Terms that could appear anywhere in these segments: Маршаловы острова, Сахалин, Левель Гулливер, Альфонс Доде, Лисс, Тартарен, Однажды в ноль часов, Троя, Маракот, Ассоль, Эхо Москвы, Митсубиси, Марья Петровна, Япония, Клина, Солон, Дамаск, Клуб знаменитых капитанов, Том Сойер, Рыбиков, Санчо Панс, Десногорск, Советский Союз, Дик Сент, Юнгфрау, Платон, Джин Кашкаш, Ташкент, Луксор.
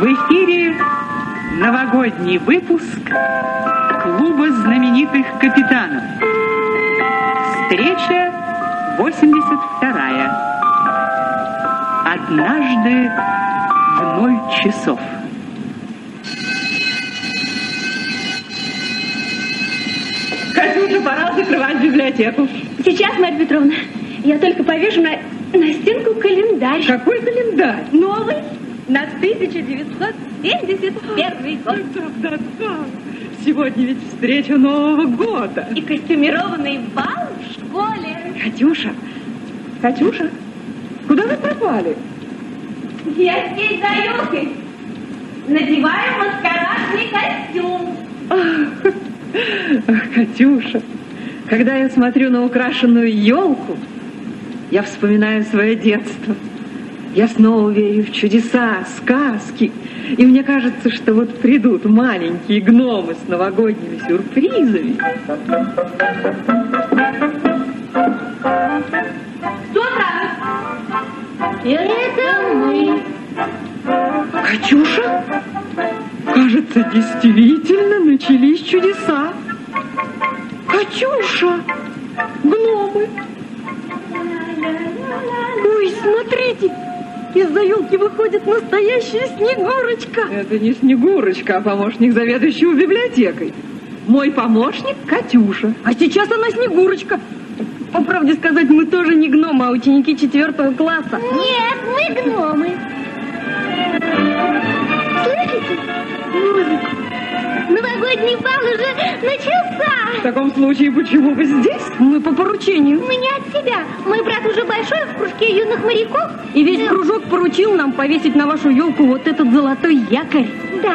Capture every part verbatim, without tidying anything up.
В эфире новогодний выпуск клуба знаменитых капитанов. Встреча восемьдесят вторая. Однажды в ноль часов. Катюша, пора закрывать библиотеку. Сейчас, Марья Петровна, я только повешу на, на стенку календарь. Какой календарь? Новый. На тысяча девятьсот семьдесят первый год. Да, да, да. Сегодня ведь встреча Нового года. И костюмированный бал в школе. Катюша, Катюша, куда вы пропали? Я здесь за елкой. Надеваю маскарадный костюм. Ах, ах, Катюша, когда я смотрю на украшенную елку, я вспоминаю свое детство. Я снова верю в чудеса, сказки. И мне кажется, что вот придут маленькие гномы с новогодними сюрпризами. Кто там? Это мы. Катюша? Кажется, действительно начались чудеса. Катюша! Гномы! Ой, смотрите! Из-за елки выходит настоящая Снегурочка. Это не Снегурочка, а помощник заведующего библиотекой. Мой помощник Катюша. А сейчас она Снегурочка. По правде сказать, мы тоже не гномы, а ученики четвертого класса. Нет, мы гномы. Слышите? Музыка. Новогодний бал уже начался. В таком случае, почему вы здесь? Мы по поручению. Мы не от себя. Мой брат уже большой, в кружке юных моряков. И весь Ты... кружок поручил нам повесить на вашу елку вот этот золотой якорь. Да.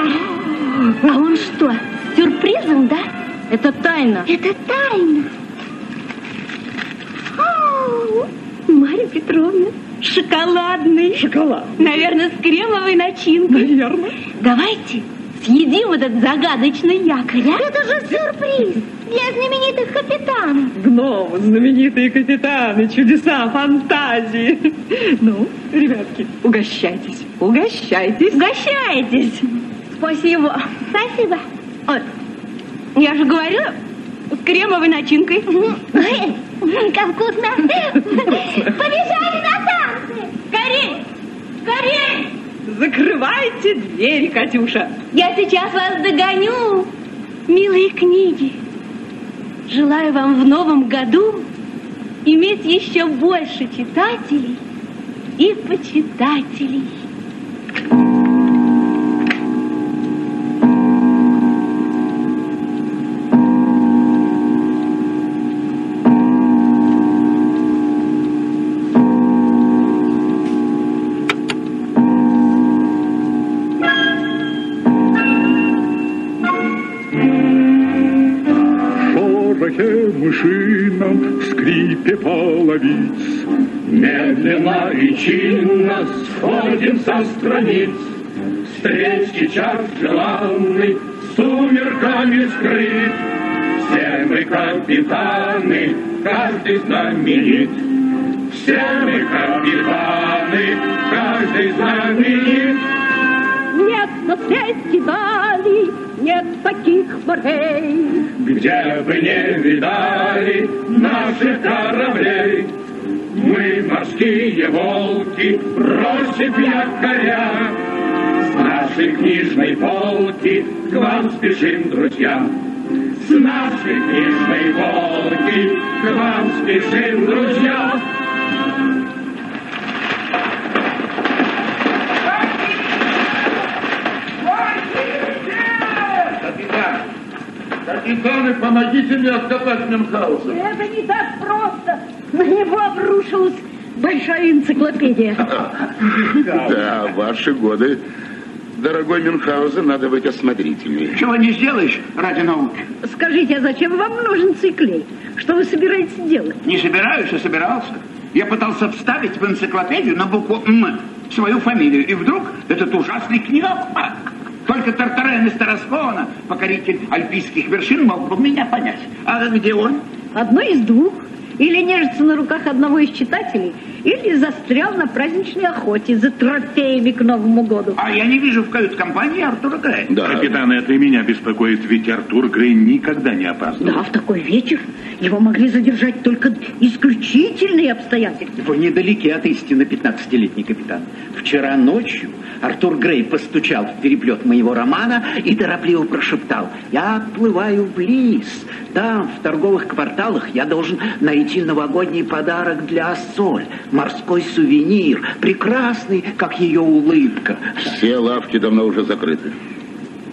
А он что, с сюрпризом, да? Это тайна. Это тайна. О, Марья Петровна. Шоколадный. Шоколад. Наверное, с кремовой начинкой. Наверное. Давайте съедим этот загадочный якорь, а? Это же сюрприз для знаменитых капитанов. Гномы, знаменитые капитаны, чудеса, фантазии. Ну, ребятки, угощайтесь, угощайтесь. Угощайтесь. Спасибо. Спасибо. Ой, я же говорила, с кремовой начинкой. Ой, как вкусно. Побежали на танцы. Скорей, скорей. Закрывайте дверь, Катюша. Я сейчас вас догоню. Милые книги, желаю вам в новом году иметь еще больше читателей и почитателей. Половиц. Медленно и чинно сходим со страниц. Встречи час желанный сумерками скрыт. Все мы капитаны, каждый знаменит. Все мы капитаны, каждый знаменит. Нет на свете дали, нет таких морей, где бы не видали наших кораблей. Мы морские волки, бросив якоря, с нашей книжной полки к вам спешим, друзья. С нашей книжной полки к вам спешим, друзья. Капитаны, помогите мне откопать Мюнхгаузен. Это не так просто. На него обрушилась большая энциклопедия. Да, ваши годы. Дорогой Мюнхгаузен, надо быть осмотрительнее. Чего не сделаешь ради науки? Скажите, а зачем вам нужен циклей? Что вы собираетесь делать? Не собираюсь, а собирался. Я пытался вставить в энциклопедию на букву «М» свою фамилию. И вдруг этот ужасный книгок... Только Тартарен из Тараскона, покоритель альпийских вершин, мог бы меня понять. А где он? Одно из двух. Или нежится на руках одного из читателей, или застрял на праздничной охоте за трофеями к Новому году. А я не вижу в кают-компании Артура Грея. Да. Капитан, это и меня беспокоит, ведь Артур Грей никогда не опаздывал. Да, в такой вечер его могли задержать только исключительные обстоятельства. Вы недалеки от истины, пятнадцатилетний капитан. Вчера ночью Артур Грей постучал в переплет моего романа и торопливо прошептал: «Я отплываю в Лисс. Там, в торговых кварталах, я должен найти новогодний подарок для Ассоль. Морской сувенир, прекрасный, как ее улыбка». Все лавки давно уже закрыты.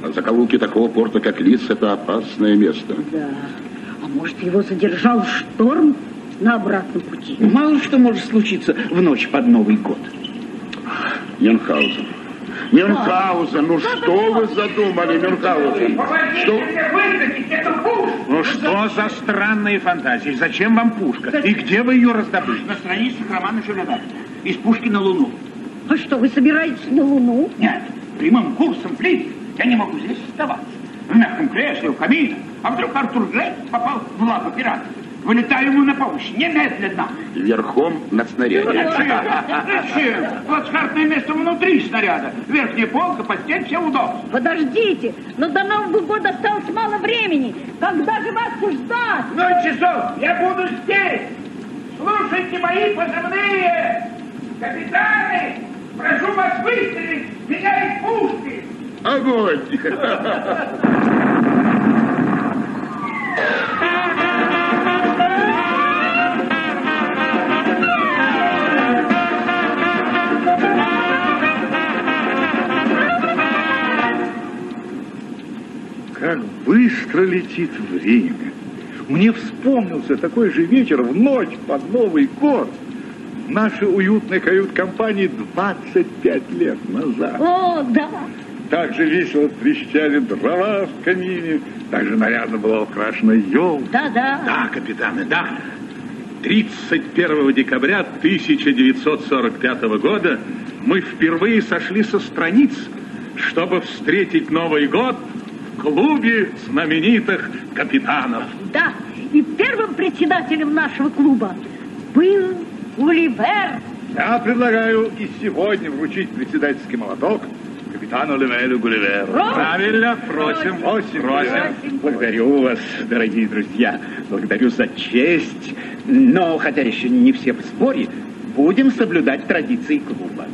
А закоулки такого порта, как Лисс, это опасное место. Да. А может, его задержал шторм на обратном пути? Мало что может случиться в ночь под Новый год. Мюнхгаузен. Мюнхгаузен, ну что, что вы задумали, Мюнхгаузен? Что? Ну что за странные фантазии? Зачем вам пушка? И где вы ее раздобыли? На страницах романа Шахерезады. Из пушки на Луну. Ну что, вы собираетесь на Луну? Нет, прямым курсом в Лисс. Я не могу здесь оставаться. В мягком кресле, у камина. А вдруг Артур Грей попал в лапы пиратов? Вылетаю ему на помощь, немедленно. Верхом на снаряде. Зачем? Плацкартное место внутри снаряда. Верхняя полка, постель, все удобно. Подождите, но до Нового года осталось мало времени. Когда же вас ждать? Ноль часов, я буду здесь. Слушайте мои позывные. Капитаны, прошу вас выстрелить меня из пушки. Огонь! Как быстро летит время. Мне вспомнился такой же вечер в ночь под Новый год. Нашей уютной кают-компании двадцать пять лет назад. О, да! Так же весело трещали дрова в камине. Так же нарядно была украшена елка. Да, да. Да, капитаны, да. тридцать первого декабря тысяча девятьсот сорок пятого года мы впервые сошли со страниц, чтобы встретить Новый год в клубе знаменитых капитанов. Да, и первым председателем нашего клуба был Гулливер. Я предлагаю и сегодня вручить председательский молоток капитану Левелю Гулливеру. Правильно, просим. Просим. Просим. Благодарю вас, дорогие друзья. Благодарю за честь. Но, хотя еще не все в сборе, будем соблюдать традиции клуба.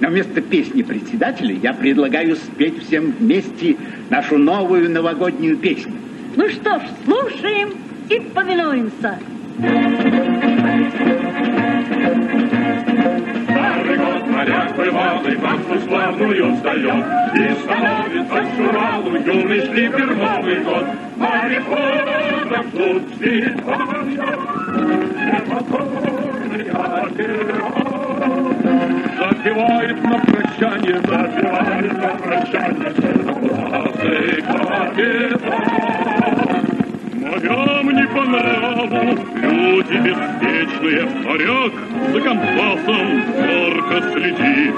Но вместо песни председателя я предлагаю спеть всем вместе нашу новую новогоднюю песню. Ну что ж, слушаем и повинуемся. Старый год моряк бывалый бабку славную встает и становится шуралу юный шлипер Новый год. Морехода в клубе запевает на прощание, запевает на прощание классный капитан. Морям не по нраву люди беспечные, моряк за компасом зорко следи.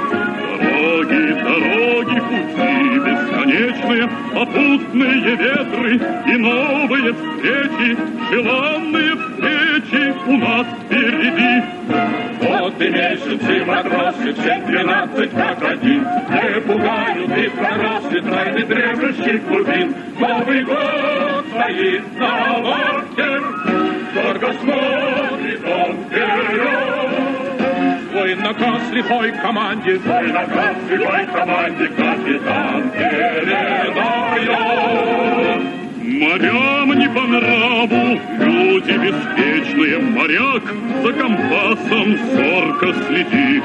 Дороги, дороги, пути бесконечные, попутные ветры и новые встречи, желанные встречи у нас впереди. Вот и месяцы матросы, все двенадцать как один, не пугают и проросли тайны древних глубин. Новый год стоит на марте, только смотрит он вперед. Свой наказ лихой команде, свой наказ лихой команде капитан передает. Морям не по нраву люди беспечные, моряк за компасом зорко следи.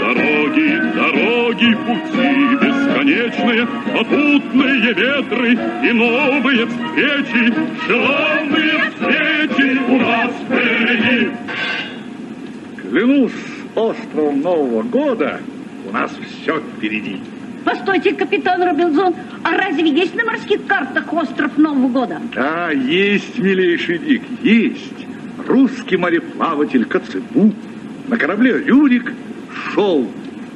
Дороги, дороги, пути бесконечные, попутные ветры и новые встречи, желанные встречи у нас впереди. Клянусь островом Нового года, у нас все впереди. Постойте, капитан Робинзон, а разве есть на морских картах остров Нового года? Да, есть, милейший Дик, есть. Русский мореплаватель Коцебу на корабле «Рюрик» шел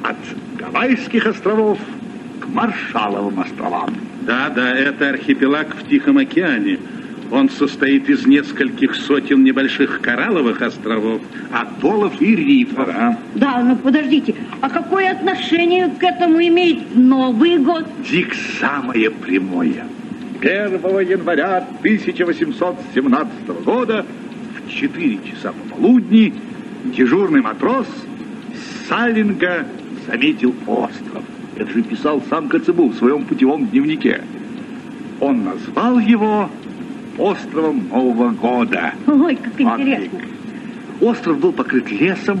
от Гавайских островов к Маршаловым островам. Да, да, это архипелаг в Тихом океане. Он состоит из нескольких сотен небольших коралловых островов, атоллов и рифов. Ага. Да, но подождите, а какое отношение к этому имеет Новый год? Дик, самое прямое. первого января тысяча восемьсот семнадцатого года в четыре часа пополудни дежурный матрос Саллинга заметил остров. Это же писал сам Коцебу в своем путевом дневнике. Он назвал его островом Нового года. Ой, как интересно. Остров был покрыт лесом,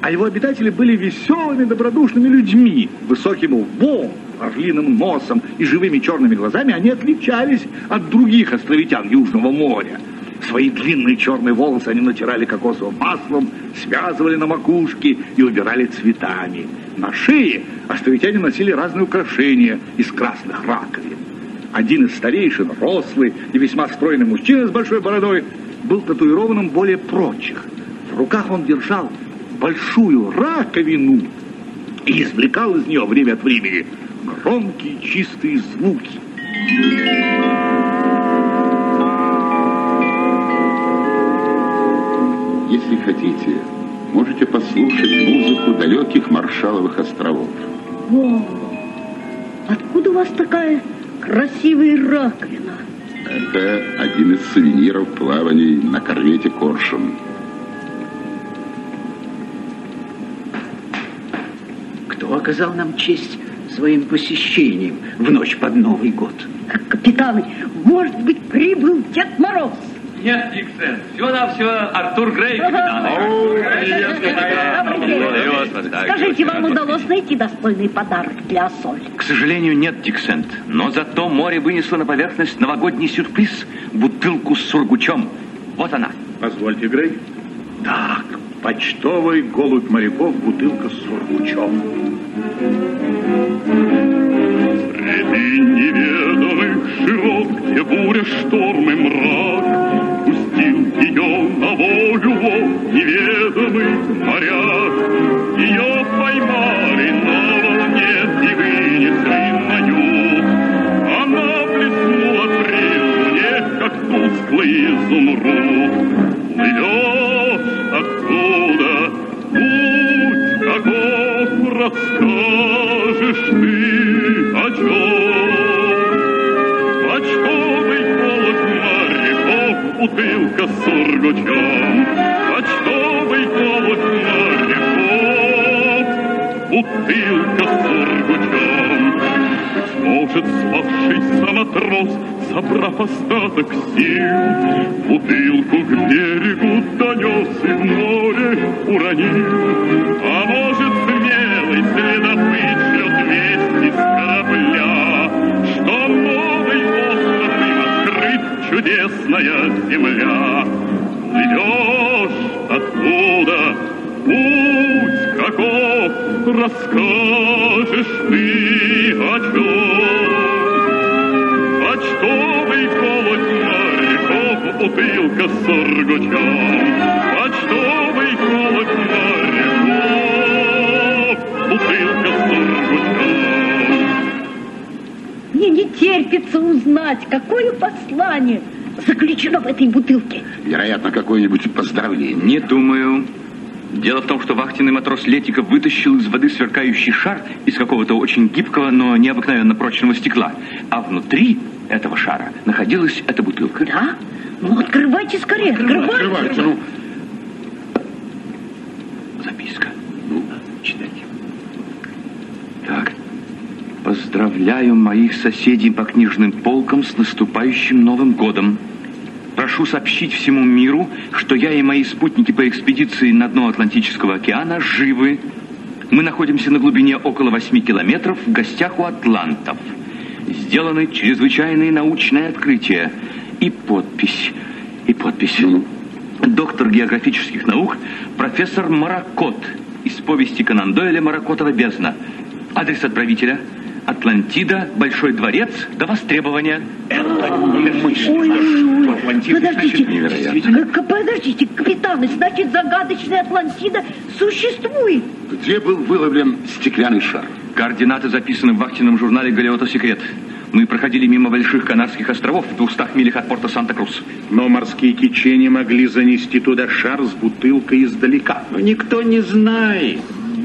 а его обитатели были веселыми, добродушными людьми. Высоким лбом, орлиным носом и живыми черными глазами они отличались от других островитян Южного моря. Свои длинные черные волосы они натирали кокосовым маслом, связывали на макушке и убирали цветами. На шее островитяне носили разные украшения из красных раковин. Один из старейшин, рослый и весьма стройный мужчина с большой бородой, был татуированным более прочих. В руках он держал большую раковину и извлекал из нее время от времени громкие чистые звуки. Если хотите, можете послушать музыку далеких Маршаловых островов. О, откуда у вас такая красивая раковина? Это один из сувениров плаваний на корвете «Коршун». Кто оказал нам честь своим посещением в ночь под Новый год? Капитаны, может быть, прибыл Дед Мороз? Нет, Диксон, все-навсего Артур Грей, капитан. Скажите, вам удалось найти достойный подарок для Ассоль? К сожалению, нет, Диксон, но зато море вынесло на поверхность новогодний сюрприз, бутылку с сургучом. Вот она. Позвольте, Грей. Так, почтовый голубь моряков, бутылка с сургучом. Среди неведомых широт, где буря, шторм и мрак, пустил ее на волю волк неведомых моряк. Ее поймали на волне и вынесли на юг. Она блеснула прежде, как тусклый изумруд. Плывет оттуда путь, каков расскажешь ты о чем. Почтовый голубь моряков, бутылка с сургучом. Почтовый голубь моряков, бутылка с сургучом. Быть может, спавшийся матрос, собрав остаток сил, бутылку к берегу донес и в море уронил. А может, смелый следопыт шлет весть из корабля, что новый остров им открыт, чудесная земля. Плывешь оттуда, путь каков, расскажешь ты о чем. Почтовый голубь моряков, бутылка с сургучом. Почтовый голубь моряков, бутылка с сургучом. Мне не терпится узнать, какое послание заключено в этой бутылке. Вероятно, какое-нибудь поздравление. Не думаю. Дело в том, что вахтенный матрос Летиков вытащил из воды сверкающий шар из какого-то очень гибкого, но необыкновенно прочного стекла. А внутри этого шара находилась эта бутылка. Да? Ну, открывайте скорее, открывайте. Открывайте, ну. Записка. Ну, читайте. Так. Поздравляю моих соседей по книжным полкам с наступающим Новым годом. Прошу сообщить всему миру, что я и мои спутники по экспедиции на дно Атлантического океана живы. Мы находимся на глубине около восьми километров в гостях у атлантов. Сделаны чрезвычайные научные открытия. И подпись, и подпись. Доктор географических наук, профессор Маракот из повести Конан-Дойля «Маракотова бездна». Адрес отправителя: Атлантида, Большой дворец, до востребования. Это мощно. Подождите, невероятно. Подождите, капитаны, значит, загадочная Атлантида существует. Где был выловлен стеклянный шар? Координаты записаны в вахтенном журнале «Галеота Секрет». Мы проходили мимо Больших Канарских островов в двухстах милях от порта Санта-Крус. Но морские течения могли занести туда шар с бутылкой издалека. Но никто не знает,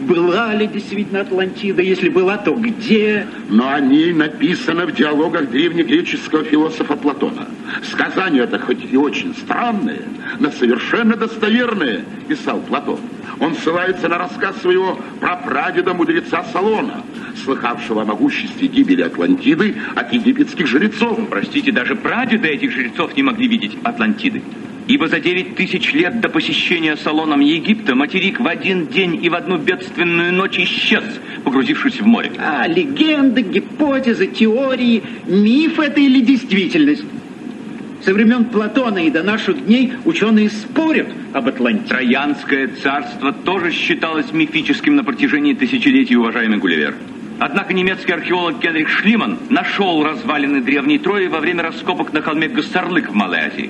была ли действительно Атлантида, если была, то где? Но о ней написано в диалогах древнегреческого философа Платона. Сказание это хоть и очень странное, но совершенно достоверное, писал Платон. Он ссылается на рассказ своего прапрадеда-мудреца Солона, слыхавшего о могуществе гибели Атлантиды от египетских жрецов. Простите, даже прадеды этих жрецов не могли видеть Атлантиды. Ибо за девять тысяч лет до посещения Солоном Египта материк в один день и в одну бедственную ночь исчез, погрузившись в море. А легенды, гипотезы, теории, миф это или действительность? Со времен Платона и до наших дней ученые спорят об Атлантиде. Троянское царство тоже считалось мифическим на протяжении тысячелетий, уважаемый Гулливер. Однако немецкий археолог Генрих Шлиман нашел развалины древней Трои во время раскопок на холме Гасарлык в Малой Азии.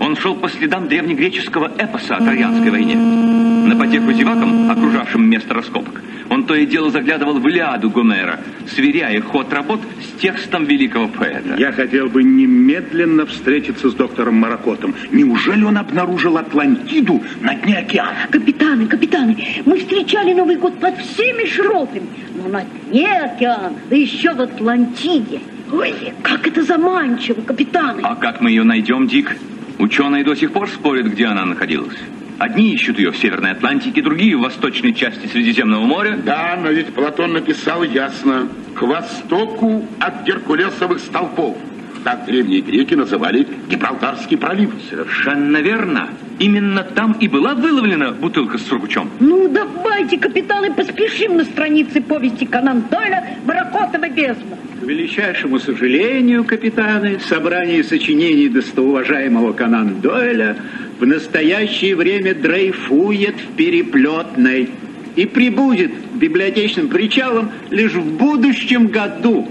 Он шел по следам древнегреческого эпоса о Троянской войне. На потеху зевакам, окружавшим место раскопок, он то и дело заглядывал в Илиаду Гомера, сверяя ход работ с текстом великого поэта. Я хотел бы немедленно встретиться с доктором Маракотом. Неужели он обнаружил Атлантиду на дне океана? Капитаны, капитаны, мы встречали Новый год под всеми широтами, но на дне океана, да еще в Атлантиде. Ой, как это заманчиво, капитаны. А как мы ее найдем, Дик? Ученые до сих пор спорят, где она находилась. Одни ищут ее в Северной Атлантике, другие в восточной части Средиземного моря. Да, но ведь Платон написал ясно: к востоку от Геркулесовых столпов. Так древние греки называли Гибралтарский пролив. Совершенно верно. Именно там и была выловлена бутылка с сургучом. Ну, давайте, капитаны, поспешим на страницы повести Конан-Дойля «Маракотова бездна». К величайшему сожалению, капитаны, собрание сочинений достоуважаемого Конан-Дойля в настоящее время дрейфует в переплетной и прибудет к библиотечным причалам лишь в будущем году.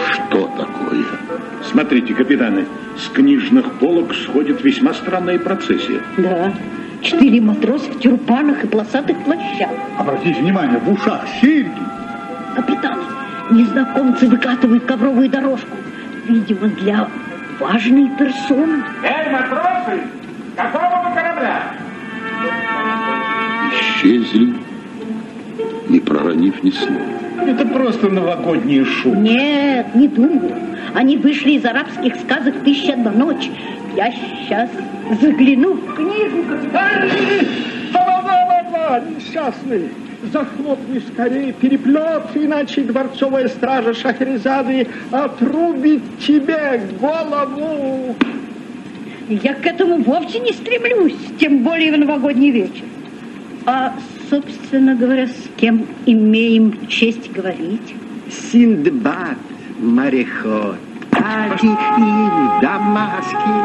Что такое? Смотрите, капитаны, с книжных полок сходит весьма странная процессия. Да, четыре матроса в тюрпанах и полосатых плащах. Обратите внимание, в ушах серьги. Капитаны, незнакомцы выкатывают ковровую дорожку, видимо, для важные персоны. Эй, матросы, какого вы корабля? Исчезли, не проронив ни слова. Это просто новогодний шум. Нет, не думаю. Они вышли из арабских сказок «Тысяча одна ночь». Я сейчас загляну в книгу. Несчастный! Захлопни скорее переплет, иначе дворцовая стража Шахерезады отрубит тебе голову. Я к этому вовсе не стремлюсь, тем более в новогодний вечер. А, собственно говоря, с кем имеем честь говорить? Синдбад, мореход, Аки и в Дамаске,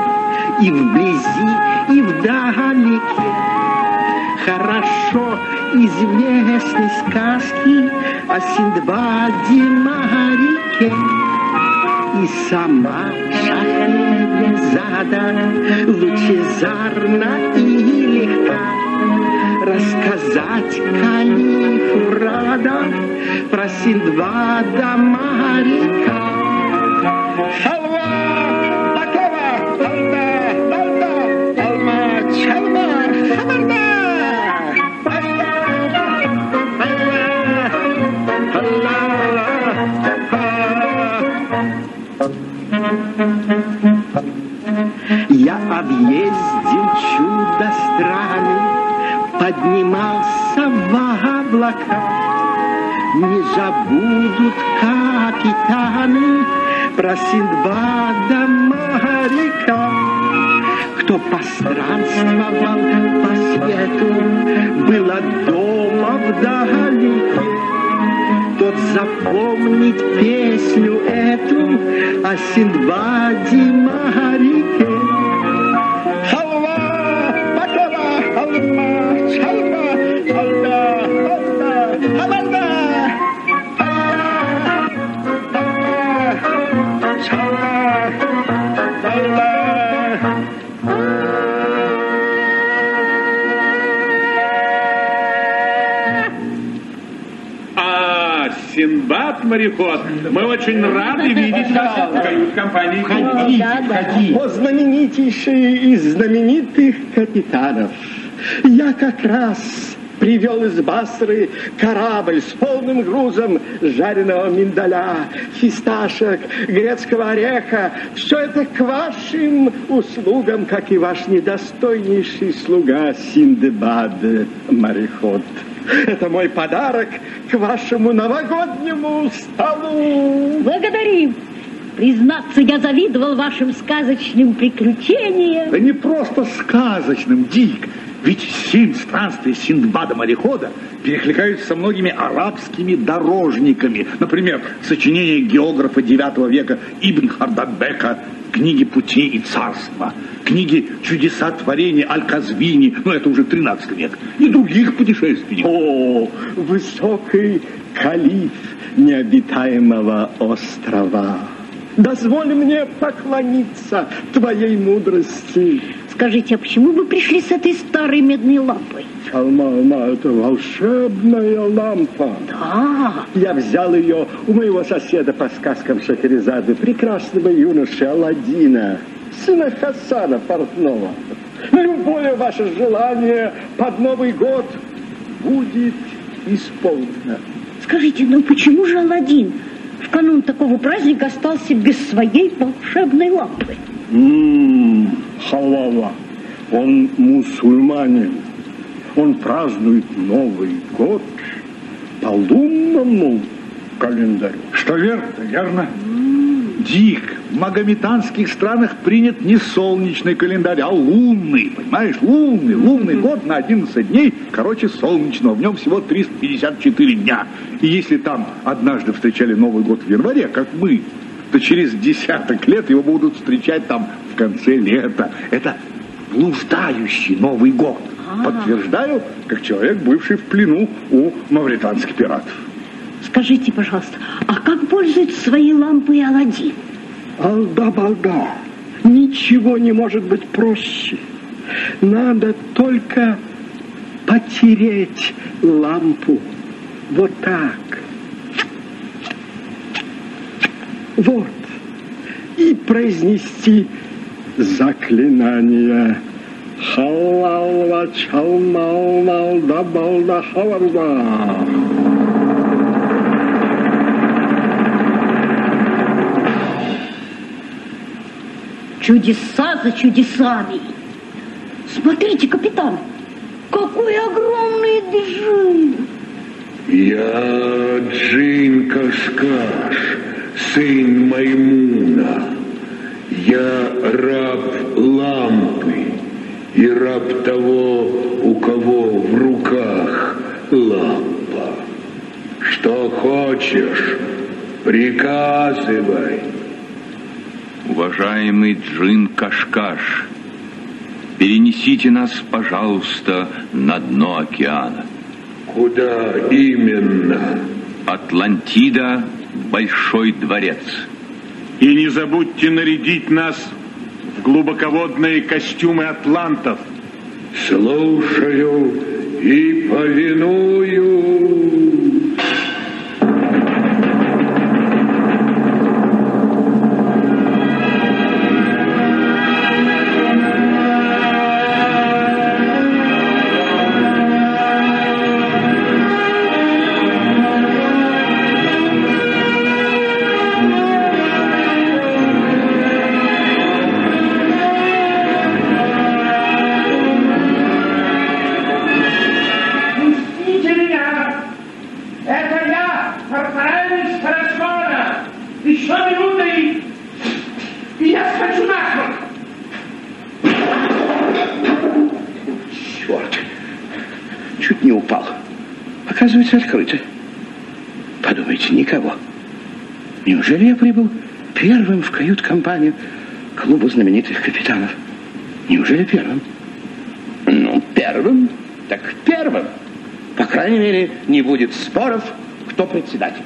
и вблизи, и вдалеке. Хорошо известны сказки о Синдбаде моряке. И сама Шахерезада лучезарна и легка. Рассказать калифу рада про Синдбада моряка. Шалва, такова, балда, балда, балма, шалва, шалва. Я объездил чудо страны, поднимался в облака. Не забудут капитаны про Синдбада моряка. Кто постранствовал по свету, был от дома вдалеке, тот запомнить песню эту о Синдбаде моряке. Халва, пакова, халва, шалва, халва, халва, халва, халва, халва, Синдбад, мореход, мы очень рады видеть вас в кают-компании. Входите, входите. О, знаменитейший из знаменитых капитанов. Я как раз привел из Басры корабль с полным грузом жареного миндаля, фисташек, грецкого ореха. Все это к вашим услугам, как и ваш недостойнейший слуга Синдбад, мореход. Это мой подарок к вашему новогоднему столу. Благодарим. Признаться, я завидовал вашим сказочным приключениям. Да не просто сказочным, Дик. Ведь семь странствий Синдбада-морехода перекликаются со многими арабскими дорожниками. Например, сочинение географа девятого века Ибн Хардадбека, книги «Пути и царства», книги «Чудеса творения» Аль-Казвини, ну это уже тринадцатый век, и других путешественников. О, высокий калиф необитаемого острова, дозволь мне поклониться твоей мудрости. Скажите, а почему вы пришли с этой старой медной лампой? Шалмана, это волшебная лампа. Да. Я взял ее у моего соседа по сказкам Шахерезады, прекрасного юноши Аладдина, сына Хасана Портного. Любое ваше желание под Новый год будет исполнено. Скажите, ну почему же Аладдин в канун такого праздника остался без своей волшебной лампы? Ммм, халава, он мусульманин, он празднует Новый год по лунному календарю. Что верно, верно. Mm. Дик, в магометанских странах принят не солнечный календарь, а лунный, понимаешь, лунный, лунный mm-hmm. год на одиннадцать дней, короче, солнечного, в нем всего триста пятьдесят четыре дня. И если там однажды встречали Новый год в январе, как мы, то через десяток лет его будут встречать там в конце лета. Это блуждающий Новый год. А-а-а. Подтверждаю, как человек, бывший в плену у мавританских пиратов. Скажите, пожалуйста, а как пользуются своей лампой Аладдин? Алда-балда, ничего не может быть проще. Надо только потереть лампу вот так. Вот. И произнести заклинание. Халалла, чалмалла, дабалла, халалла. Чудеса за чудесами. Смотрите, капитан, какой огромный джин. Я Джин Кашкаш, сын Маймуна, я раб лампы и раб того, у кого в руках лампа. Что хочешь, приказывай. Уважаемый Джин Кашкаш, перенесите нас, пожалуйста, на дно океана. Куда именно? Атлантида, Большой дворец. И не забудьте нарядить нас в глубоководные костюмы атлантов. Слушаю и повинуюсь. Открыто. Подумайте, никого. Неужели я прибыл первым в кают-компанию клуба знаменитых капитанов? Неужели первым? Ну, первым, так первым. По крайней мере, не будет споров, кто председатель.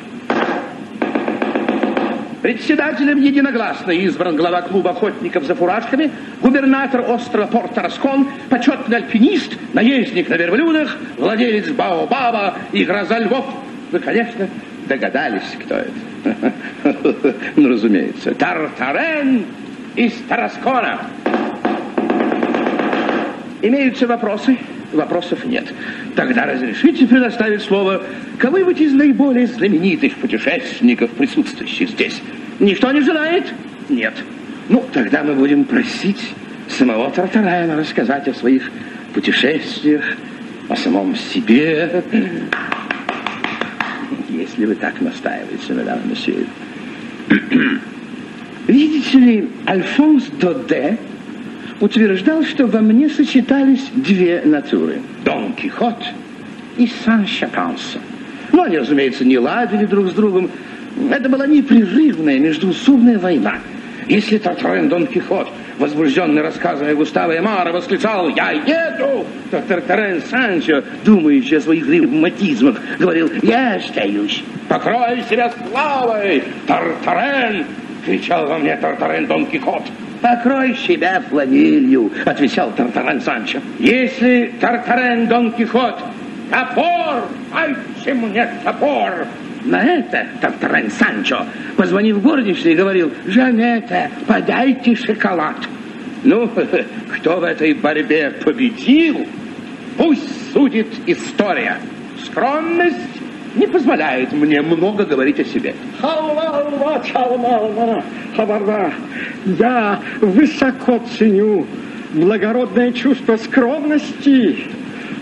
Председателем единогласно избран глава клуба охотников за фуражками, губернатор острова порт Тараскон, почетный альпинист, наездник на верблюдах, владелец баобаба и гроза львов. Вы, конечно, Догадались, кто это? Ну, разумеется. Тартарен из Тараскона. Имеются вопросы? Вопросов нет. Тогда разрешите предоставить слово кому-нибудь из наиболее знаменитых путешественников, присутствующих здесь. Никто не желает? Нет. Ну, тогда мы будем просить самого Тартарена рассказать о своих путешествиях, о самом себе. Если вы так настаиваете, мадам, месье. Видите ли, Альфонс Доде утверждал, что во мне сочетались две натуры. Дон Кихот и Сан-Шаканса. Но они, разумеется, не ладили друг с другом. Это была непрерывная междуусобная война. Если Тартарен Дон Кихот, возбужденный рассказами Густава Эмара, восклицал «Я еду!», то Тартарен Санчо, думающий о своих ревматизмах, говорил «Я остаюсь». «Покрой себя славой, Тартарен!» — кричал во мне Тартарен Дон Кихот. «Покрой себя фланелью», — отвечал Тартарен Санчо. «Если Тартарен Дон Кихот, топор, дайте мне топор!» На это Тартарен Санчо, позвонив горничной, говорил: «Жанетта, подайте шоколад». Ну, кто в этой борьбе победил, пусть судит история. Скромность не позволяет мне много говорить о себе. Я высоко ценю благородное чувство скромности,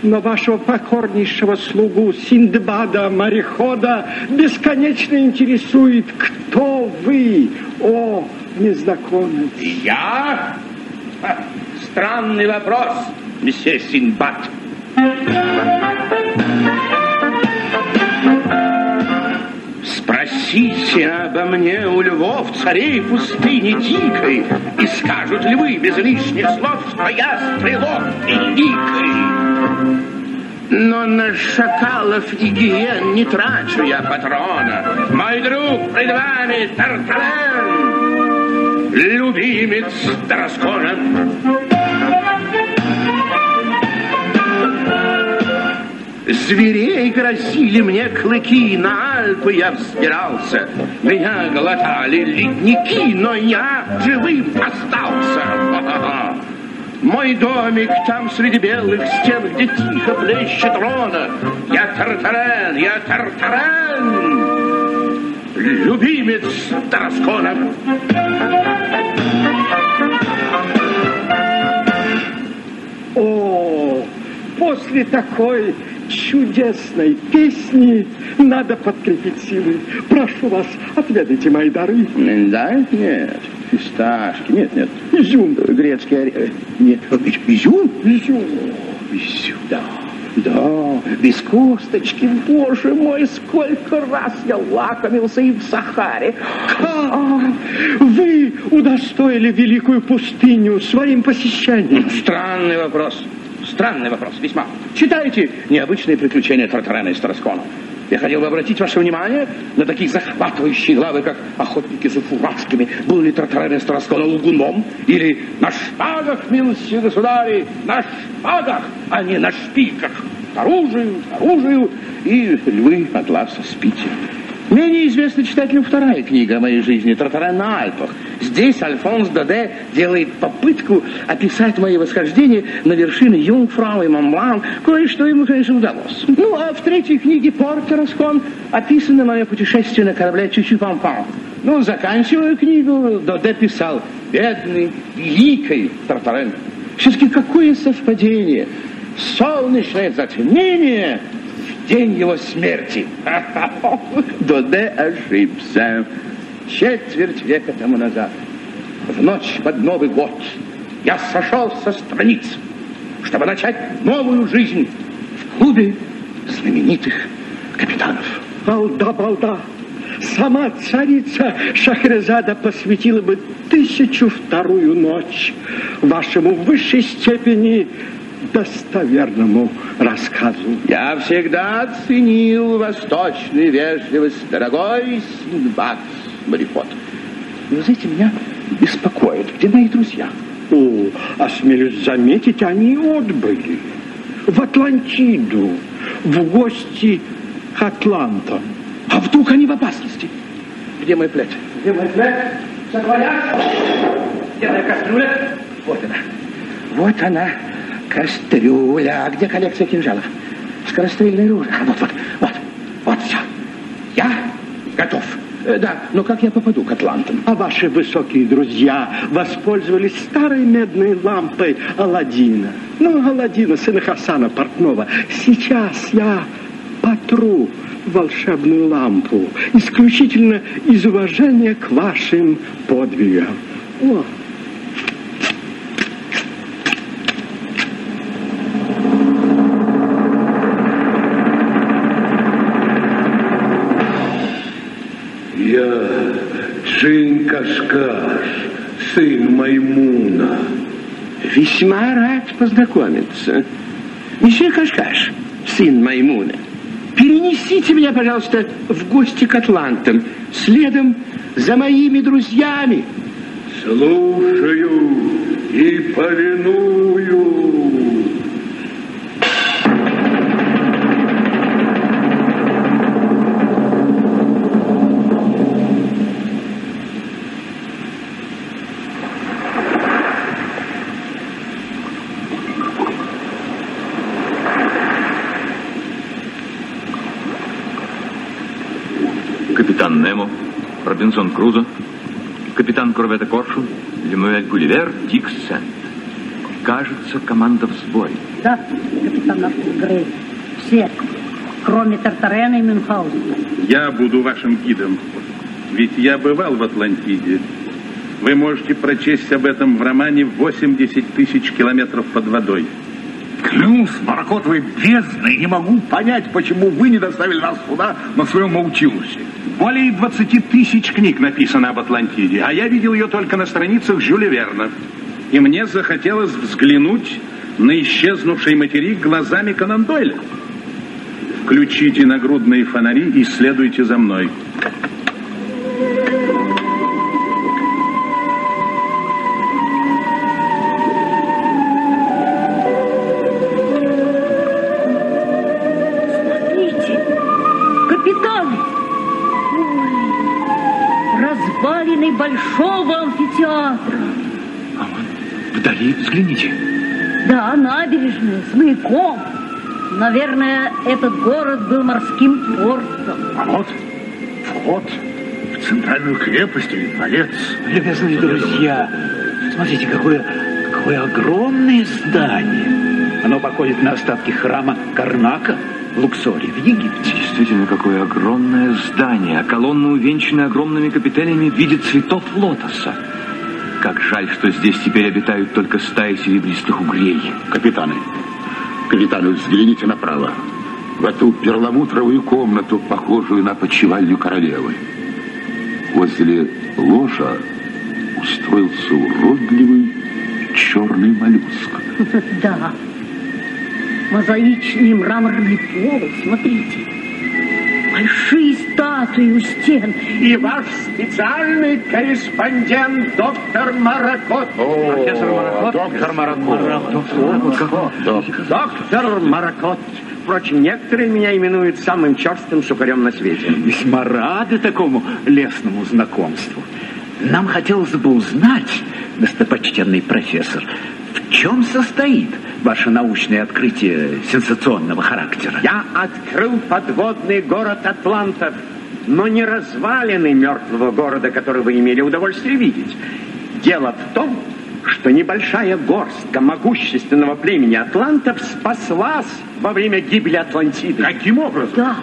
но вашего покорнейшего слугу Синдбада, морехода, бесконечно интересует, кто вы, о незнакомец. Я? Ха, странный вопрос, месье Синдбад. Спросите обо мне у львов, царей пустыни дикой, и скажут львы без лишних слов, что я стрелок и дикой. Но на шакалов и гиен не трачу я патрона. Мой друг пред вами Тартарен, любимец Тараскона. Зверей грозили мне клыки, на Альпы я взбирался. Меня глотали ледники, но я живым остался. Ха-ха-ха. Мой домик там среди белых стен, где тихо плещет рона. Я Тартарен, я Тартарен, любимец Тараскона. О, после такой чудесной песни надо подкрепить силы. Прошу вас, отведайте мои дары. Да? Нет. Фисташки. Нет, нет. Изюм. Грецкий орех. Нет. Изюм? Изюм. Изюм. Да. Да. Без косточки. Боже мой, сколько раз я лакомился и в Сахаре. Как? Вы удостоили великую пустыню своим посещением. Странный вопрос. Странный вопрос, весьма. Читайте необычные приключения Тартарена из Тараскона. Я хотел бы обратить ваше внимание на такие захватывающие главы, как «Охотники за фуражками», «Был ли Тартарен из Тараскона лгуном?» или «На шпагах, милостивые государи, на шпагах, а не на шпиках! К оружию, к оружию!» и «Львы атласа спите». Менее известна читателю вторая книга о моей жизни «Тартарен на Альпах». Здесь Альфонс Доде делает попытку описать мои восхождения на вершины Юнгфрау и Монблан. Кое-что ему, конечно, удалось. Ну, а в третьей книге «Порт Тараскон» описано мое путешествие на корабле «Чичи-Пам-Пам». Ну, заканчивая книгу, Доде писал: «Бедный, великий Тартарен». Все-таки какое совпадение! Солнечное затмение в день его смерти. Доде ошибся. Четверть века тому назад, в ночь под Новый год, я сошел со страниц, чтобы начать новую жизнь в клубе знаменитых капитанов. Балда, балда! Сама царица Шахерезада посвятила бы тысячу вторую ночь вашему в высшей степени достоверному рассказу. Я всегда ценил восточную вежливость, дорогой Синдбад. Мореход. Но, знаете, меня беспокоит. Где мои друзья? О, осмелюсь заметить, они отбыли. В Атлантиду. В гости к атлантам. А вдруг они в опасности? Где мой плед? Где мой плед? Саквояж? Где моя кастрюля? Вот она. Вот она, кастрюля. А где коллекция кинжалов? Скорострельное ружье. А вот, вот, вот, вот все. Я готов. Э, да, но как я попаду к атлантам? А ваши высокие друзья воспользовались старой медной лампой Аладдина. Ну, Аладдина, сына Хасана Портного. Сейчас я потру волшебную лампу исключительно из уважения к вашим подвигам. О. Я Джин Кашкаш, сын Маймуна. Весьма рад познакомиться. Месье Кашкаш, сын Маймуна, перенесите меня, пожалуйста, в гости к атлантам, следом за моими друзьями. Слушаю и повиную. Капитан Немо, Робинзон Крузо, капитан корвета Коршу, Левель Гулливер, Дик Сент. Кажется, команда в сборе. Да, капитан Артур Грей. Все, кроме Тартарена и Мюнхгаузена. Я буду вашим гидом, ведь я бывал в Атлантиде. Вы можете прочесть об этом в романе «восемьдесят тысяч километров под водой». Клянусь Маракотовой бездны, не могу понять, почему вы не доставили нас сюда на своем наутилусе. Более двадцати тысяч книг написано об Атлантиде, а я видел ее только на страницах Жюля Верна. И мне захотелось взглянуть на исчезнувший материк глазами Конан-Дойля. Включите нагрудные фонари и следуйте за мной. Большого амфитеатра. А вот вдали взгляните. Да, набережная с маяком. Наверное, этот город был морским портом. А вот вход в центральную крепость или дворец. Любезные друзья, смотрите, какое, какое огромное здание. Оно походит на остатки храма Карнака в Луксоре, в Египте. Действительно, какое огромное здание, а колонна увенчана огромными капителями в виде цветов лотоса. Как жаль, что здесь теперь обитают только стаи серебристых угрей. Капитаны, капитаны, взгляните направо, в эту перламутровую комнату, похожую на почивальню королевы. Возле ложа устроился уродливый черный моллюск. Да. Мозаичный мраморный пол, смотрите. Большие статуи у стен. И ваш специальный корреспондент доктор Маракот. Профессор Маракот. Доктор Маракот. Доктор Маракот. Впрочем, некоторые меня именуют самым черствым сукарем на свете. Весьма рады такому лесному знакомству. Нам хотелось бы узнать, достопочтенный профессор, в чем состоит ваше научное открытие сенсационного характера? Я открыл подводный город атлантов, но не развалины мертвого города, который вы имели удовольствие видеть. Дело в том, что небольшая горстка могущественного племени атлантов спаслась во время гибели Атлантиды. Каким образом? Да.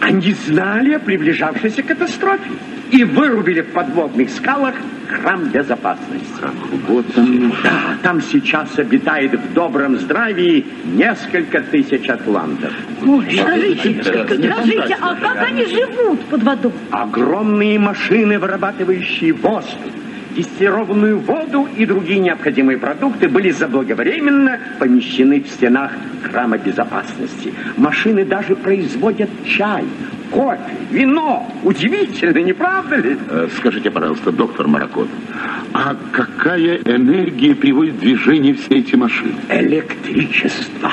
Они знали о приближавшейся катастрофе и вырубили в подводных скалах храм безопасности. Храм безопасности. Да, там сейчас обитает в добром здравии несколько тысяч атлантов. Ой, скажите, скажите, а как они живут под водой? Огромные машины, вырабатывающие воздух, дистиллированную воду и другие необходимые продукты были заблаговременно помещены в стенах храма безопасности. Машины даже производят чай, кофе, вино. Удивительно, не правда ли? Скажите, пожалуйста, доктор Маракот, а какая энергия приводит в движение все эти машины? Электричество.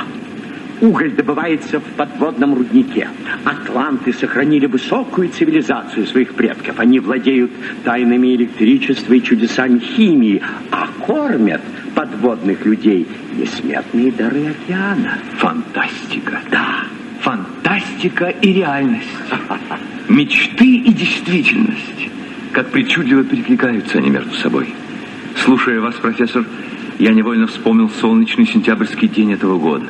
Уголь добывается в подводном руднике. Атланты сохранили высокую цивилизацию своих предков. Они владеют тайнами электричества и чудесами химии, а кормят подводных людей несметные дары океана. Фантастика. Да. Фантастика и реальность. Мечты и действительность. Как причудливо перекликаются они между собой. Слушая вас, профессор, я невольно вспомнил солнечный сентябрьский день этого года.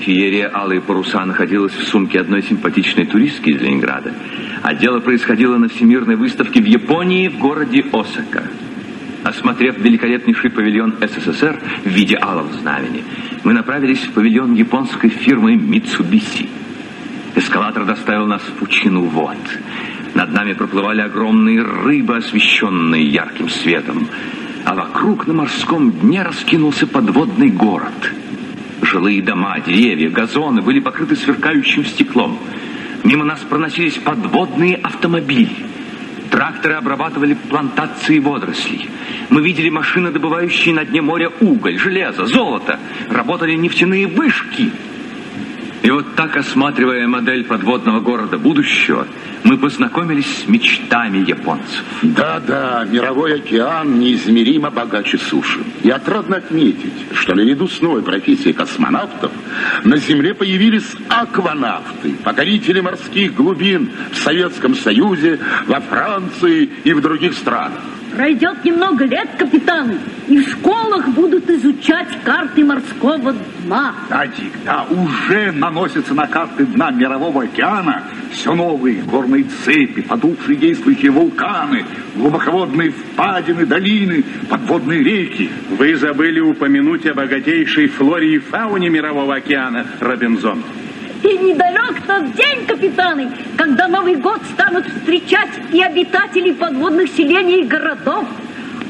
Феерия «Алые паруса» находилась в сумке одной симпатичной туристки из Ленинграда. А дело происходило на Всемирной выставке в Японии в городе Осака. Осмотрев великолепнейший павильон СССР в виде алого знамени, мы направились в павильон японской фирмы «Митсубиси». Эскалатор доставил нас в пучину вод. Над нами проплывали огромные рыбы, освещенные ярким светом. А вокруг на морском дне раскинулся подводный город. Жилые дома, деревья, газоны были покрыты сверкающим стеклом. Мимо нас проносились подводные автомобили. Тракторы обрабатывали плантации водорослей. Мы видели машины, добывающие на дне моря уголь, железо, золото. Работали нефтяные вышки. И вот так, осматривая модель подводного города будущего, мы познакомились с мечтами японцев. Да-да, мировой океан неизмеримо богаче суши. И отрадно отметить, что наряду с новой профессией космонавтов на Земле появились акванавты, покорители морских глубин в Советском Союзе, во Франции и в других странах. Пройдет немного лет, капитан, и в школах будут изучать карты морского дна. Да, Дик, да, уже наносятся на карты дна мирового океана все новые горные цепи, потухшие действующие вулканы, глубоководные впадины, долины, подводные реки. Вы забыли упомянуть о богатейшей флоре и фауне мирового океана, Робинзон. И недалек тот день, капитаны, когда Новый год станут встречать и обитатели подводных селений и городов.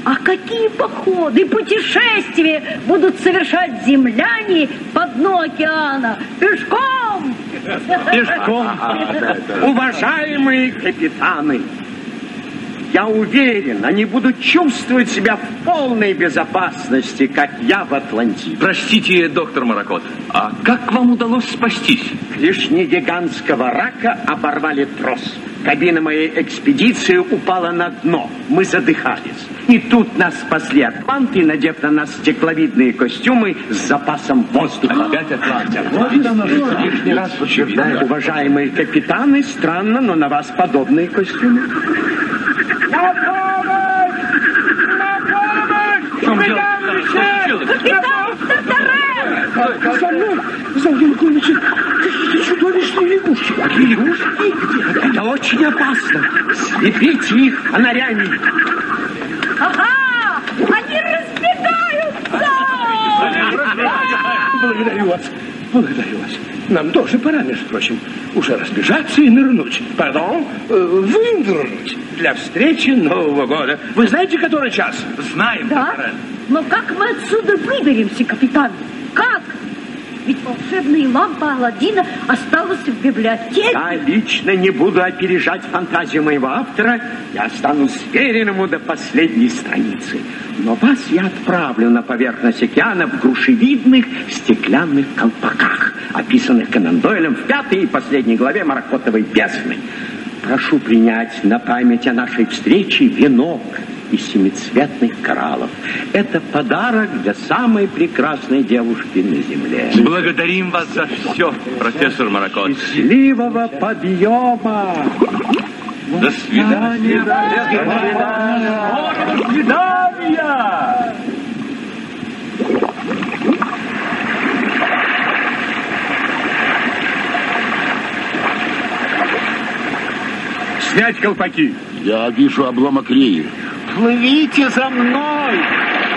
А какие походы, путешествия будут совершать земляне по дну океана? Пешком! Пешком! Уважаемые капитаны, я уверен, они будут чувствовать себя в полной безопасности, как я в Атлантиде. Простите, доктор Маракот, а как вам удалось спастись? Клешни гигантского рака оборвали трос. Кабина моей экспедиции упала на дно. Мы задыхались. И тут нас спасли атланты, надев на нас стекловидные костюмы с запасом воздуха. Опять атланты. Лишний раз подчеркиваю, уважаемые капитаны, странно, но на вас подобные костюмы. На помощь! На помощь! Выдавшись! Капитан Тартарен! За мной! За мной, Гулевичек! Какие чудовищные лягушки! Лягушки? Это очень опасно! Слепите их фонарями! Ага! Они разбегаются! Благодарю вас! Благодарю вас. Нам тоже пора, между прочим, уже разбежаться и нырнуть. Пардон, вынырнуть для встречи Нового года. Вы знаете, который час? Знаем. Да? Но как мы отсюда выберемся, капитан? Как? Ведь волшебная лампа Аладдина осталась в библиотеке. Я лично не буду опережать фантазию моего автора. Я останусь веренному до последней страницы. Но вас я отправлю на поверхность океана в грушевидных стеклянных колпаках, описанных Конан-Дойлем в пятой и последней главе «Маракотовой бездны». Прошу принять на память о нашей встрече венок из семицветных кораллов. Это подарок для самой прекрасной девушки на Земле. Благодарим вас за все, профессор Маракот. Счастливого подъема! До свидания! До свидания! До свидания! Снять колпаки! Я вижу обломок реи. Плывите за мной!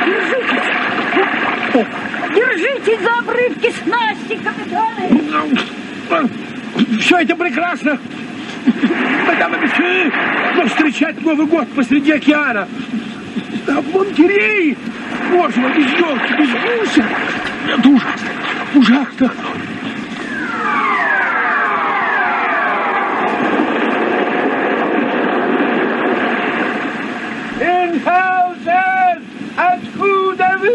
Держитесь! Держитесь за обрывки снасти, капитаны! Все это прекрасно! Но встречать Новый год посреди океана! Обломки реи! Боже мой, без елки, без гуся! Это ужасно! Ужасно! Мюнхгаузен! Откуда вы?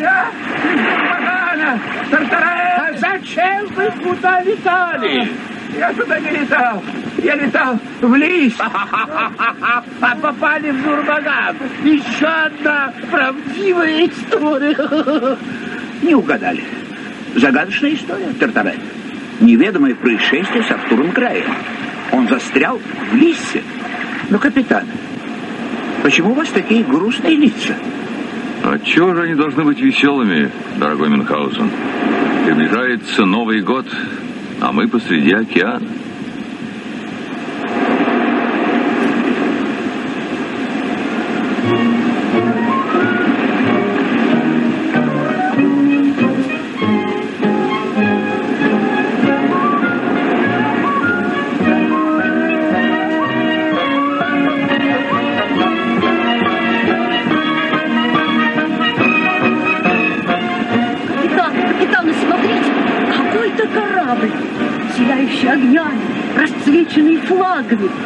Я из Тартарен! Назад Зачем вы куда летали? Я туда не летал. Я летал в Лисс. А попали в Нурмаган. Еще одна правдивая история. Не угадали. Загадочная история, Тартарен. Неведомое происшествие с Артуром Греем. Он застрял в Лиссе. Но, капитан, почему у вас такие грустные лица? Отчего же они должны быть веселыми, дорогой Мюнхгаузен? Приближается Новый год, а мы посреди океана.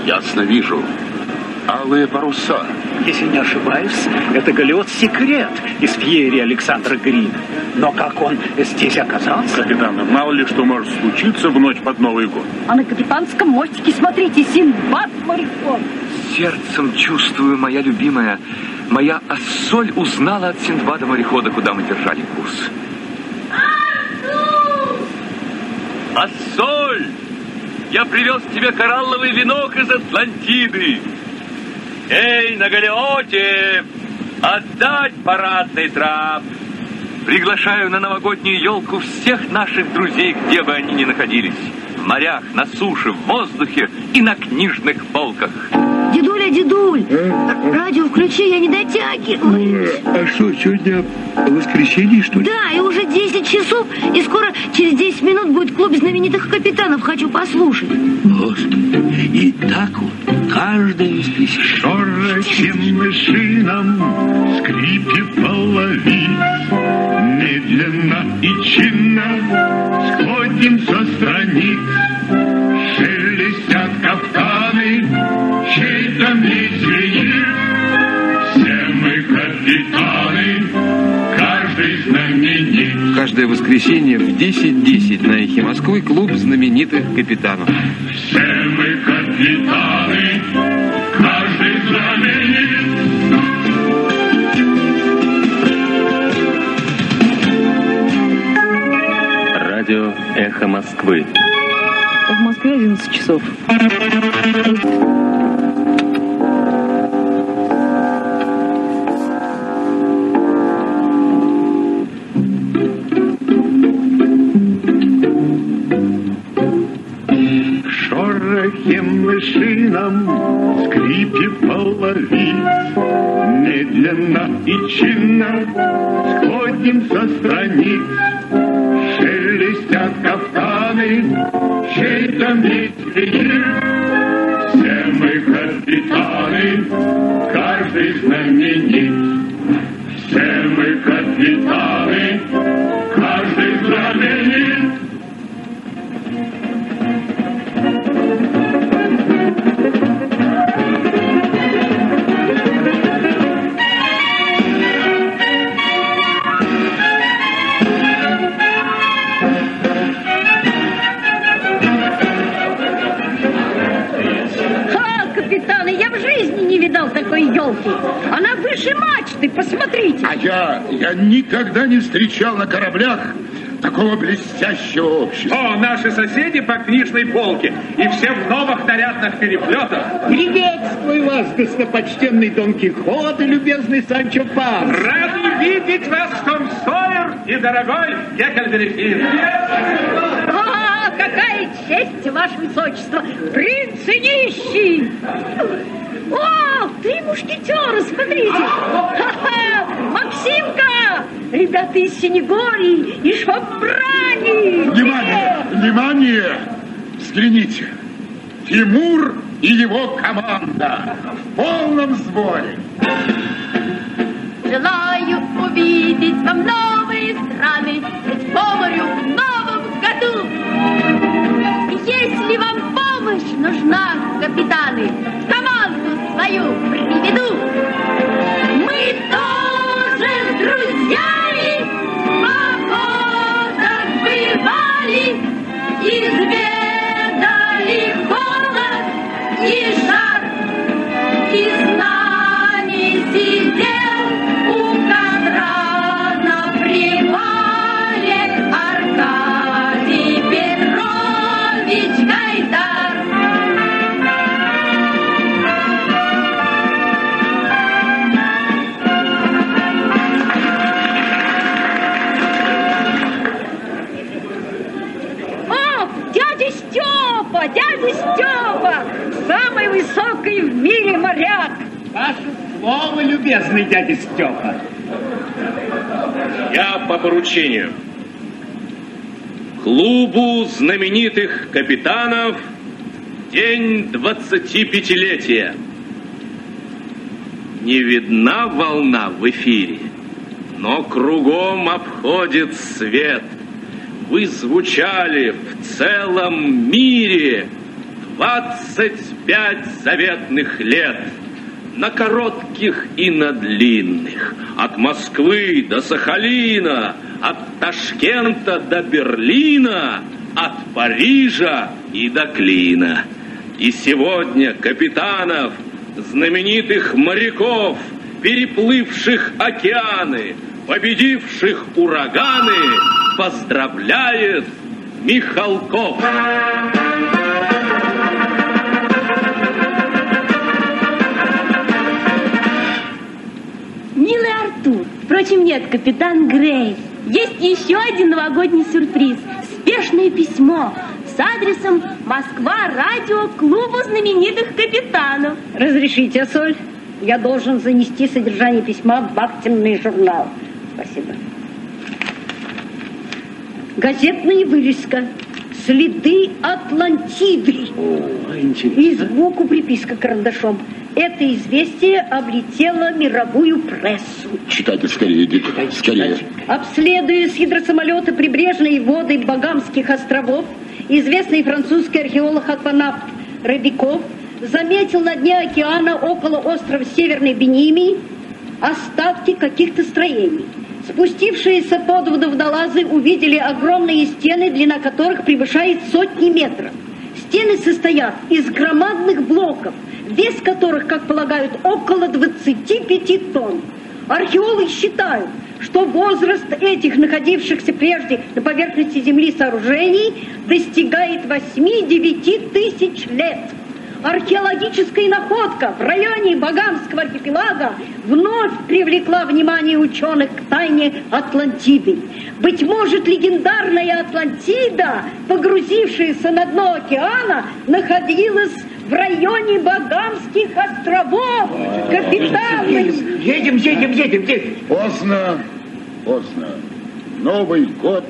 Ясно вижу. Алые паруса. Если не ошибаюсь, это галеот «Секрет» из феерии Александра Грина. Но как он здесь оказался? Капитан, мало ли что может случиться в ночь под Новый год. А на капитанском мостике, смотрите, Синдбад моряком. Сердцем чувствую, моя любимая, моя Ассоль узнала от Синдбада морехода, куда мы держали курс. Ассоль! Я привез тебе коралловый венок из Атлантиды. Эй, на галеоте, отдать парадный трап. Приглашаю на новогоднюю елку всех наших друзей, где бы они ни находились. В морях, на суше, в воздухе и на книжных полках. Дедуля, дедуль, радио включи, я не дотягиваю. А что, сегодня воскресенье, что ли? Да, и уже десять часов, и скоро через десять минут будет клуб знаменитых капитанов. Хочу послушать. Господи, и так вот каждое воскресенье. Шорохим мышинам скрипит половиц. Медленно и чинно сходим со страниц. Шелестят кафтаны, чей-то веселье. Все мы капитаны. Каждое воскресенье в десять десять на Эхе Москвы клуб знаменитых капитанов. Все мы капитаны, каждый знаменит. Радио Эхо Москвы. В Москве одиннадцать часов. Мышинам скрипи половиц, медленно и чинно сходим со страниц. Шелестят кафтаны, чей-то ветер. Все мы капитаны, каждый знаменит. Все мы капитаны, каждый знаменит. Елки. Она выше мачты, посмотрите. А я, я никогда не встречал на кораблях такого блестящего общества. О, наши соседи по книжной полке и все в новых нарядных переплетах. Приветствую вас, достопочтенный Дон Кихот и любезный Санчо Панс. Рады видеть вас, Том Сойер и дорогой Геккельберихин. О, какая честь, ваше высочество, принц и нищий. О, три мушкетера, смотрите! Ха-ха! Максимка! Ребята из Синегории и Швабрани! Внимание! Внимание! Взгляните! Тимур и его команда в полном сборе! Желаю увидеть вам новые страны, ведь по морю в новом году! Если вам помощь нужна, капитаны, команду свою приведу. Мы тоже с друзьями погода бывали. лучший в мире моряк. Ваше слово, любезный дядя Степа. Я по поручению клубу знаменитых капитанов день двадцатипятилетия. Не видна волна в эфире, но кругом обходит свет. Вы звучали в целом мире двадцать пять заветных лет, на коротких и на длинных, от Москвы до Сахалина, от Ташкента до Берлина, от Парижа и до Клина. И сегодня капитанов, знаменитых моряков, переплывших океаны, победивших ураганы, поздравляет Михалков. Милый Артур, впрочем, нет, капитан Грей. Есть еще один новогодний сюрприз. Спешное письмо с адресом Москва радио клубу знаменитых капитанов. Разрешите, Ассоль? Я должен занести содержание письма в вахтенный журнал. Спасибо. Газетная вырезка. Следы Атлантиды. О, интересно. И сбоку приписка карандашом. Это известие облетело мировую прессу. Читайте скорее, читайте, скорее. Обследуя с гидросамолета прибрежные воды Багамских островов, известный французский археолог-акванавт Рыбиков заметил на дне океана около острова Северной Бенемии остатки каких-то строений. Спустившиеся под воду водолазы увидели огромные стены, длина которых превышает сотни метров. Стены состоят из громадных блоков, вес которых, как полагают, около двадцати пяти тонн. Археологи считают, что возраст этих находившихся прежде на поверхности Земли сооружений достигает восьми-девяти тысяч лет. Археологическая находка в районе Багамского архипелага вновь привлекла внимание ученых к тайне Атлантиды. Быть может, легендарная Атлантида, погрузившаяся на дно океана, находилась в районе Багамских островов. Капитан! Едем, едем, едем, едем. Поздно, поздно. Новый год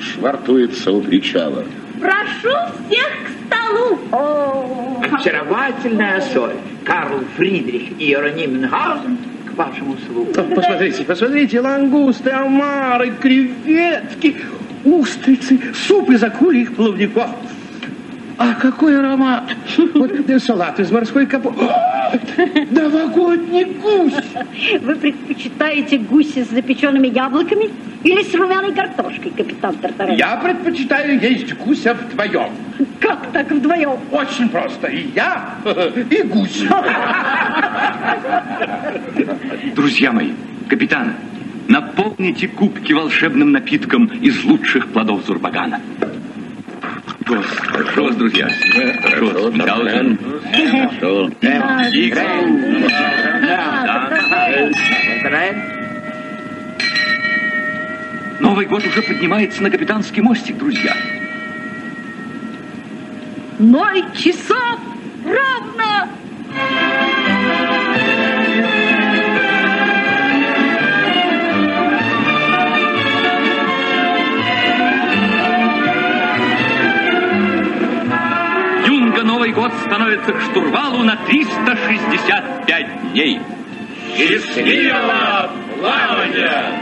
швартуется у причала. Прошу всех к столу! О, очаровательная Ассоль. Карл Фридрих и Иероним Мюнхгаузен к вашему услугу. Посмотрите, посмотрите, лангусты, омары, креветки, устрицы, суп из акульих плавников. А какой аромат! Вот салат из морской капусты. Новогодний гусь! Вы предпочитаете гуси с запеченными яблоками или с румяной картошкой, капитан Тартарен? Я предпочитаю есть гуся вдвоем. Как так вдвоем? Очень просто. И я, и гусь. Друзья мои, капитан, наполните кубки волшебным напитком из лучших плодов Зурбагана. Прошу вас, друзья. Прошу. Мюнхгаузен. Новый год уже поднимается на капитанский мостик, друзья. Ноль часов ровно. Новый год становится к штурвалу на триста шестьдесят пять дней. Счастливого плавания!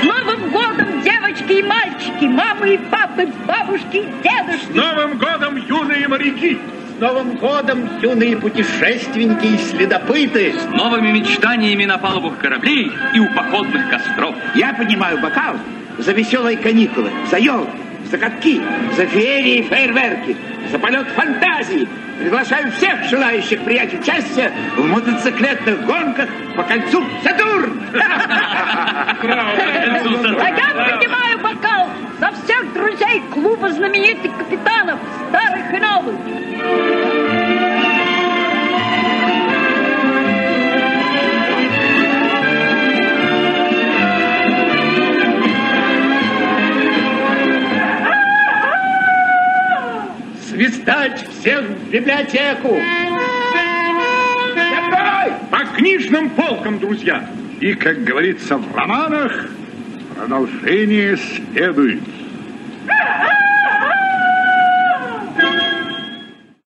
С Новым годом, девочки и мальчики, мамы и папы, бабушки и дедушки! С Новым годом, юные моряки! С Новым годом, юные путешественники и следопыты! С новыми мечтаниями на палубах кораблей и у походных костров! Я поднимаю бокал за веселые каникулы, за елку, за катки, за феерии и фейерверки, за полет фантазии. Приглашаю всех желающих принять участие в мотоциклетных гонках по кольцу Сатурн. А я поднимаю бокал за всех друзей клуба знаменитых капитанов, старых и новых. Свистать всех в библиотеку! По книжным полкам, друзья! И, как говорится в романах, продолжение следует.